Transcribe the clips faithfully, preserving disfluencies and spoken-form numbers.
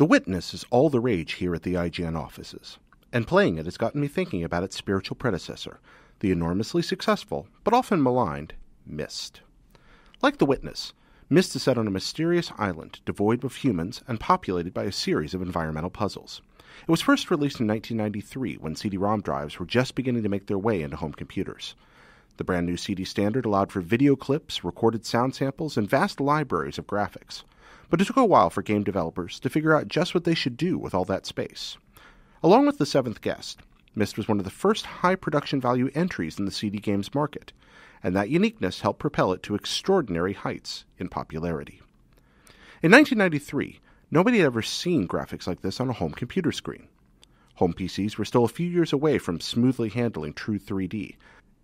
The Witness is all the rage here at the I G N offices, and playing it has gotten me thinking about its spiritual predecessor, the enormously successful, but often maligned, Myst. Like The Witness, Myst is set on a mysterious island devoid of humans and populated by a series of environmental puzzles. It was first released in nineteen ninety-three when C D ROM drives were just beginning to make their way into home computers. The brand new C D standard allowed for video clips, recorded sound samples, and vast libraries of graphics. But it took a while for game developers to figure out just what they should do with all that space. Along with The Seventh Guest, Myst was one of the first high production value entries in the C D games market, and that uniqueness helped propel it to extraordinary heights in popularity. In nineteen ninety-three, nobody had ever seen graphics like this on a home computer screen. Home P Cs were still a few years away from smoothly handling true three D.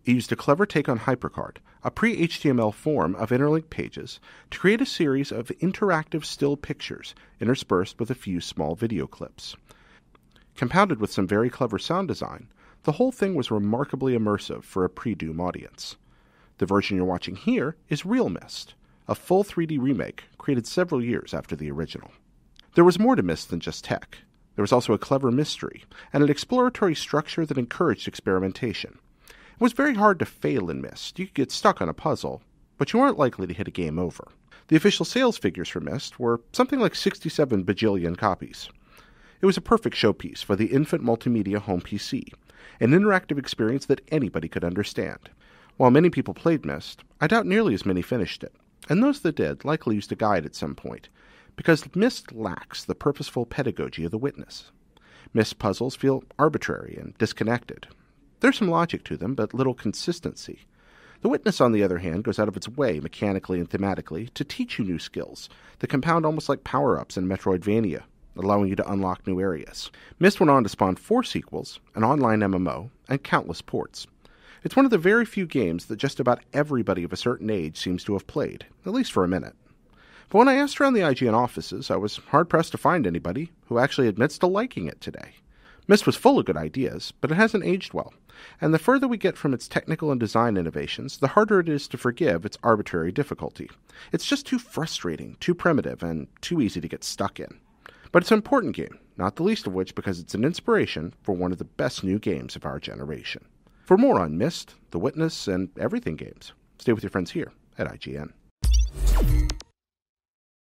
It used a clever take on HyperCard, a pre-H T M L form of interlinked pages, to create a series of interactive still pictures interspersed with a few small video clips. Compounded with some very clever sound design, the whole thing was remarkably immersive for a pre-Doom audience. The version you're watching here is Real Myst, a full three D remake created several years after the original. There was more to Myst than just tech. There was also a clever mystery, and an exploratory structure that encouraged experimentation. It was very hard to fail in Myst. You could get stuck on a puzzle, but you weren't likely to hit a game over. The official sales figures for Myst were something like sixty-seven bajillion copies. It was a perfect showpiece for the infant multimedia home P C, an interactive experience that anybody could understand. While many people played Myst, I doubt nearly as many finished it, and those that did likely used a guide at some point, because Myst lacks the purposeful pedagogy of The Witness. Myst puzzles feel arbitrary and disconnected. There's some logic to them, but little consistency. The Witness, on the other hand, goes out of its way, mechanically and thematically, to teach you new skills that compound almost like power-ups in Metroidvania, allowing you to unlock new areas. Myst went on to spawn four sequels, an online M M O, and countless ports. It's one of the very few games that just about everybody of a certain age seems to have played, at least for a minute. But when I asked around the I G N offices, I was hard-pressed to find anybody who actually admits to liking it today. Myst was full of good ideas, but it hasn't aged well, and the further we get from its technical and design innovations, the harder it is to forgive its arbitrary difficulty. It's just too frustrating, too primitive, and too easy to get stuck in. But it's an important game, not the least of which because it's an inspiration for one of the best new games of our generation. For more on Myst, The Witness, and everything games, stay with your friends here at I G N.